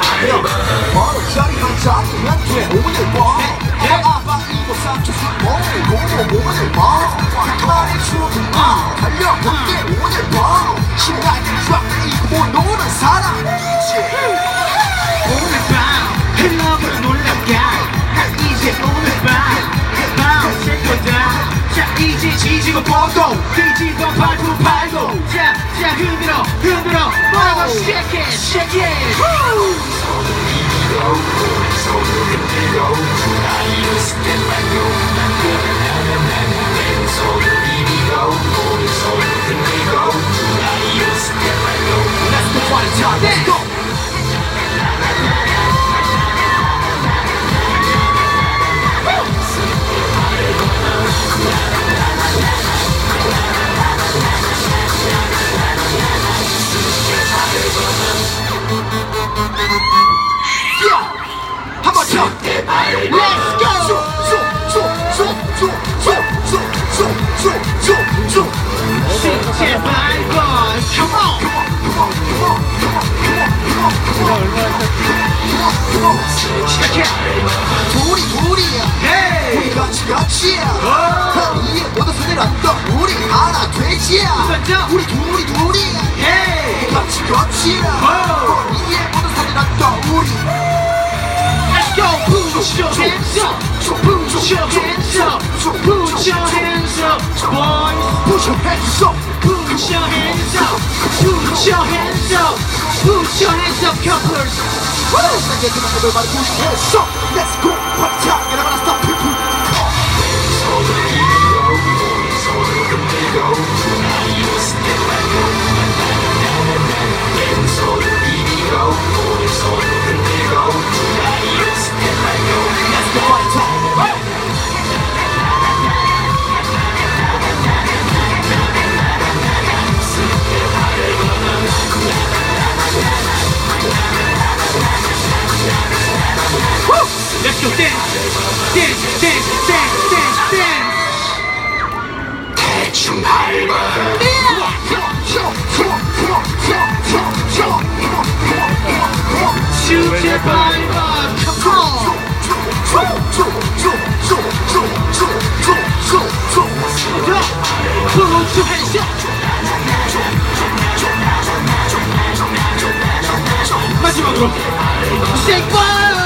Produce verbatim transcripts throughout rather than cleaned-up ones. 악역 바로 자리한 자리한테 오늘 봐 아빠 이거 삼촌수 먹을 거고 오늘 봐 말이 추운 아 달려 볼게 오늘 봐 신나게 쫙 이고 노는 사람 이제 오늘 밤 클럽으로 놀러가 난 이제 오늘 밤 마음칠 거다 자 이제 지지고 뻗고 뒤집어 팔고 팔고 자자 흔들어 흔들어 뭐라고 shake it shake it Woo! 손을 비비고 손을 흔들어 I used to like you 나나나나나 왼손을 비비고 오른손을 흔들고 I used to like you Let's go party time Let's go 우리 둘이 둘이 yeah. 같이 같이 oh. 우리의 모든 사들한테 우리 Let's go put your hands up Put your hands up Put your hands up Boys Put your hands up Put your hands up Put your hands up Put your hands up couples Let's go party time and I'm gonna stop people Let's go dance, dance, dance, dance, dance, dance. 대충 밟아. 슈퍼 밟아. 마지막으로 Shake one.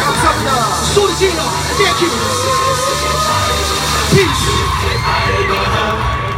감사합니다. 소리 질러. Thank you. Peace.